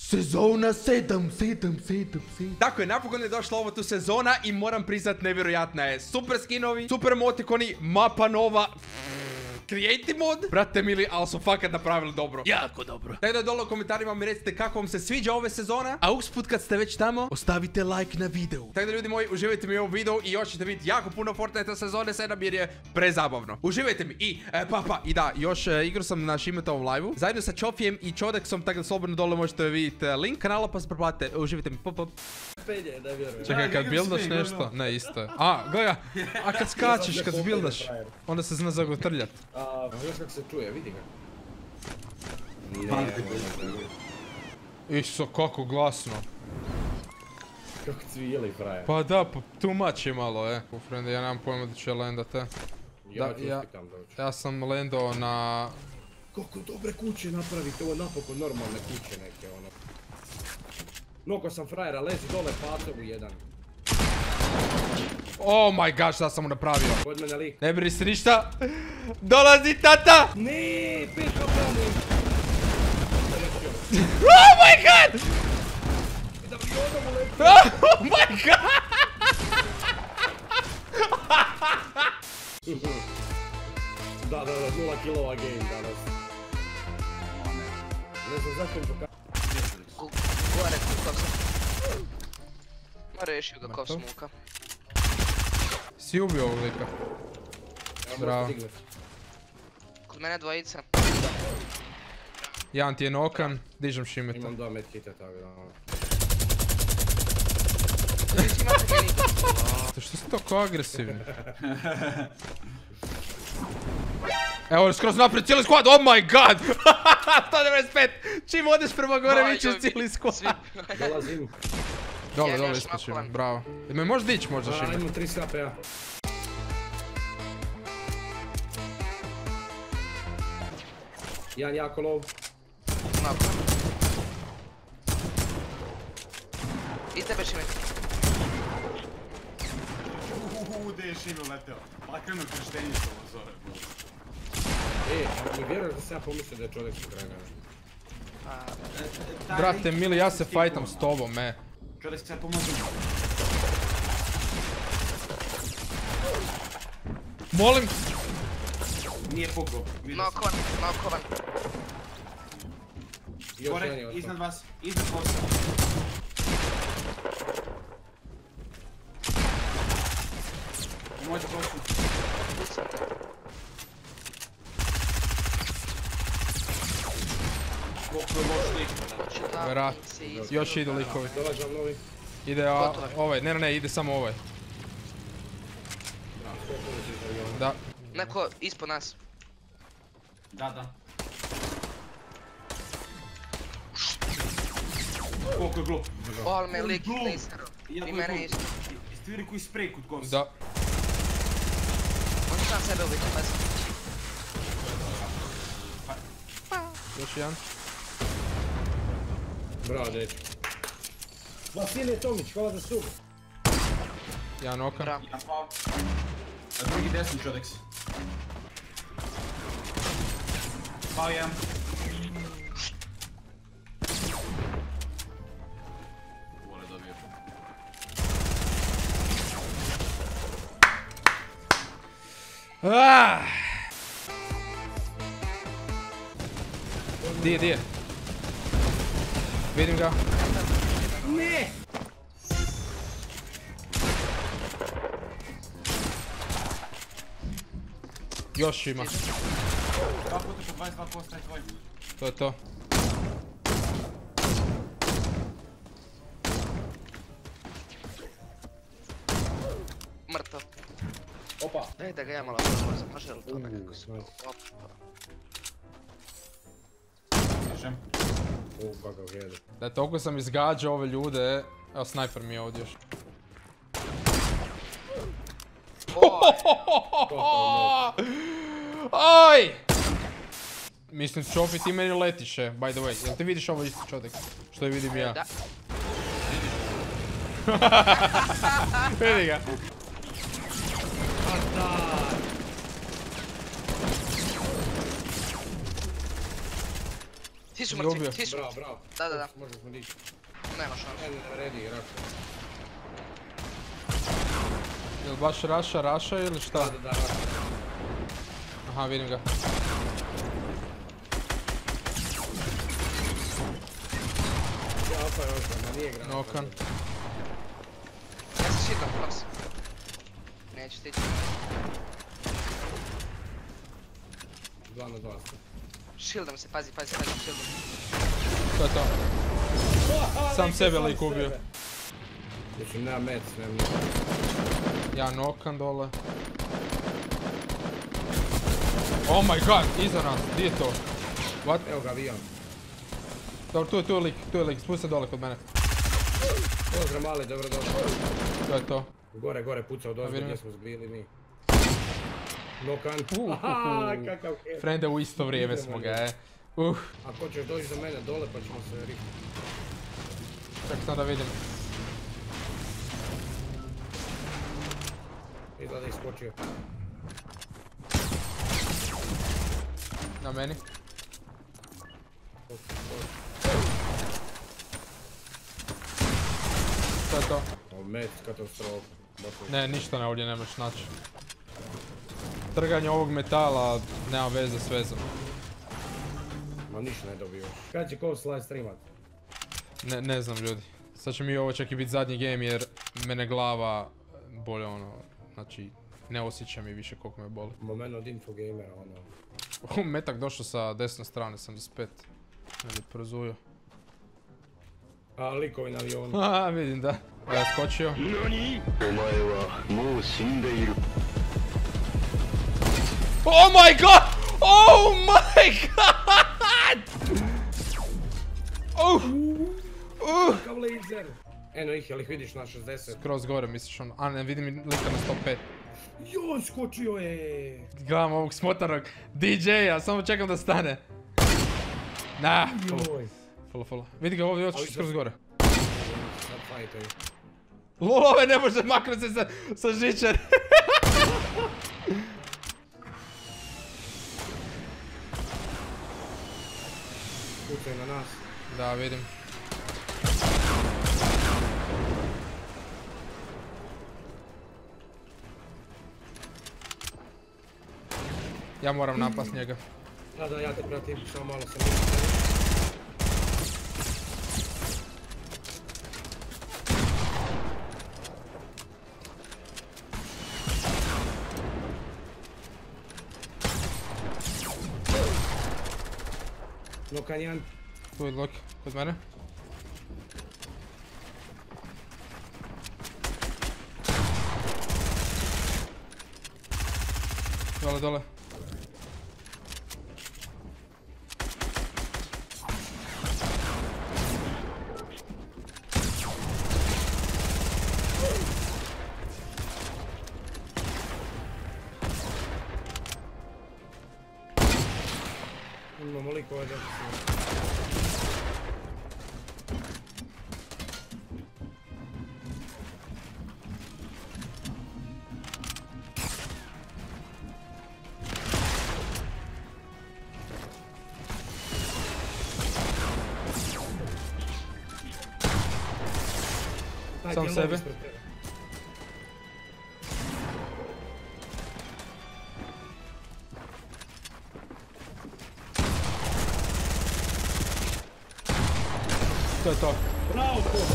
Sezona 7. Tako je, napokon je došla ova tu sezona i moram priznat, nevjerojatna je. Super skinovi, super emotikoni, mapa nova, creative mod. Brate mili, ali su fakat napravili dobro. Jako dobro. Tako da dole u komentarima mi recite kako vam se sviđa ove sezona. A usput kad ste već tamo, ostavite like na videu. Tako da ljudi moji, uživajte mi u ovom videu i još ćete vidjeti jako puno Fortnite sezone 7 jer je prezabavno. Uživajte mi i papa. I da, još igru sam na Shimetovom live-u zajedno sa Chofijem i Chodexom, tako da slobodno dole možete vidjeti link kanala pa se pretplate. Uživajte mi, pop. Čekaj, kad bildaš nešto, ne isto je. A, goja, a kad skačeš, kad bildaš, onda se zna zagotrljat. Znaš kako se čuje, vidi ga. Išto, kako glasno. Kako cvijeli, frajer. Pa da, too much je malo, Friend, ja nemam pojma da ću je landat, Ja sam landao na... Kako dobre kuće napravite, ovo je napokon normalne kuće neke, ono. Noko sam frajera, lezi dole patovu jedan. Oh my gosh, šta sam mu napravio? Kod mene lik. Ne brini se ništa. Dolazi tata! Niii, pišao pravi. Oh my god! Oh my god! Da, 0 kilova game danas. Ne znam zašto mi pokazati. Rešio ga kao smuka. Si ubio ovog lika. Bravo. Kod mene dvojica. Jedan ti je nokan, dižem Shimetu. Imam 2 medkita, tako da... Što si toliko agresivni? Evo, skroz naprijed cijeli squad, oh my god! 195! Čim odeš prema gore, vićeš cijeli squad. Dolazim. Dole, iskočim, bravo. Me možeš dići možda Šime? Ajmo 3 snape, ja. Jedan jako low. Snap. I tebe Šime. Gdje je Šime uleteo? Lakrano krštenje se ovo zove. Ej, ali mi vjerujem da se ja pomislio da je Chodex u kraju. Brate mili, ja se fajtam s tobom, Chodex, ja pomožem. Molim! Nije pukao. Nokovan. Korek, iznad vas, iznad kosa. Može kosu. Vrat, još idu likovi. Ide ovaj, ne, ide samo ovaj. Da. Neko ispod nas. Da. Koliko je glup. O, ali me lik nistaro. I mene isto. Jeste vidi koji sprej kod komis? Da. On će sam sebe ubiti, bez. Još jedan. Bravo, dječi. Vasilije Tomić, hvala za sub. Ja noka. Bravo. A drugi desni, Chodex. Pao jedan. Vole dobio. Di je? Vidim ga. Ne! Još ima. 2 puta po 22% je tvoj. To je to. Mrtav. Opa. Daj da ga ja malo brzo, može li to nekako se... Opa. Sližem. Da, toliko sam izgađao ove ljude. Evo, snajper mi je ovdje još. Aj! Mislim, Chofi, ti meni letiše, by the way. Jel ti vidiš ovo isto, Chodex? Što je vidim ja? Vidi ga. Ti su mrtvi, ti su mrtvi. Bravo, bravo. Da, da. Možda smo dići. Nema šansu. Redi, raša. Jel' baš raša, raša ili šta? Da, da, raša. Aha, vidim ga. Ja, opa je ozbiljno, nije granat. Nokan. Ja se šitam, plas. Neću stići. 2 na 2. Shieldom se, pazi, pazi, pazi, shieldom. To je to. Sam sebe lik ubio. Znači, nema mec, nema mec. Ja nokam dole. Oh my god, iza nas, gdje je to? What? Evo ga, avion. Dobro, tu je lik, spustaj dole kod mene. Pozdrav mali, dobro, dobro. To je to. Gore, gore, pucao dozgo gdje smo zbili mi. Nokan. Aha, kakav hef. Frende, u isto vrijeme smo ga, e. Ako ćeš doći do mene dole pa ćemo se riknuti. Čak sam da vidim. Izgleda je iskočio. Na meni. Šta je to? Met, katastrofa. Ne, ništa ne ovdje ne možeš naći. Trganje ovog metala nema veze s vezom. Ma ništa ne dobio. Kad će Cold Slice streamat? Ne znam ljudi. Sad će mi ovo čak i biti zadnji game jer mene glava bolje ono, znači ne osjećam i više koliko me boli. Moment od infogamera ono. Metak došao sa desne strane, sam 25. Meni prozuju. A likovi na avionu. Aha, vidim da. Ja skočio. Oh my god! Oh my god! Kakav laser! Eno ih, jel ih vidiš na 60? Skroz gore misliš ono, a ne vidim lika na 105. Joj, skočio je! Gledam ovog smotanog DJ-a, samo čekam da stane. Nah, full. Vidi ga ovdje, oči skroz gore. Lol, ove ne može maknuti se sa žičare. Pucaj na nas. Da, vidim. Ja moram napast njega. Da, da, ja te pratim, samo malo sam vidim. Lokan jedan. Tu je lok, kod mene. Dole, dole. Imamo liko, ajde. Sam sebe. To je to. Bravo!